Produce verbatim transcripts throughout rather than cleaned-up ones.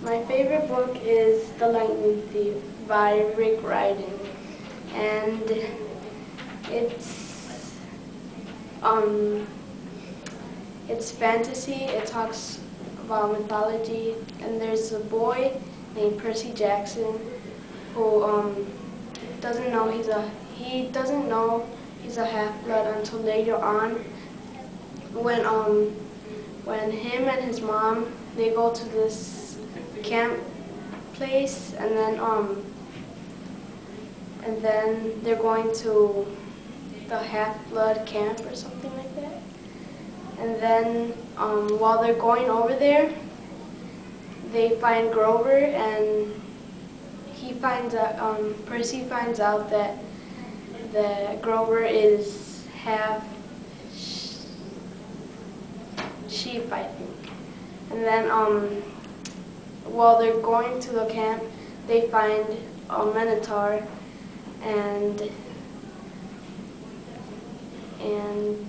My favorite book is The Lightning Thief by Rick Riordan, and it's um it's fantasy. It talks about mythology, and there's a boy named Percy Jackson who um doesn't know he's a he doesn't know he's a half blood until later on when um when him and his mom they go to this camp place, and then um and then they're going to the Half Blood Camp or something like that. And then um while they're going over there, they find Grover, and he finds out um Percy finds out that that Grover is half sheep, I think. And then um while they're going to the camp, they find a minotaur, and and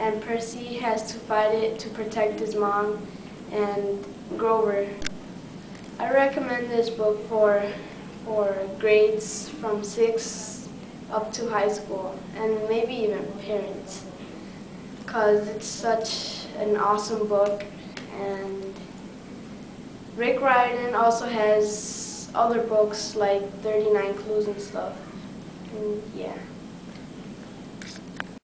and Percy has to fight it to protect his mom and Grover. I recommend this book for for grades from six up to high school, and maybe even parents, because it's such an awesome book. And Rick Riordan also has other books like thirty-nine Clues and stuff, and yeah.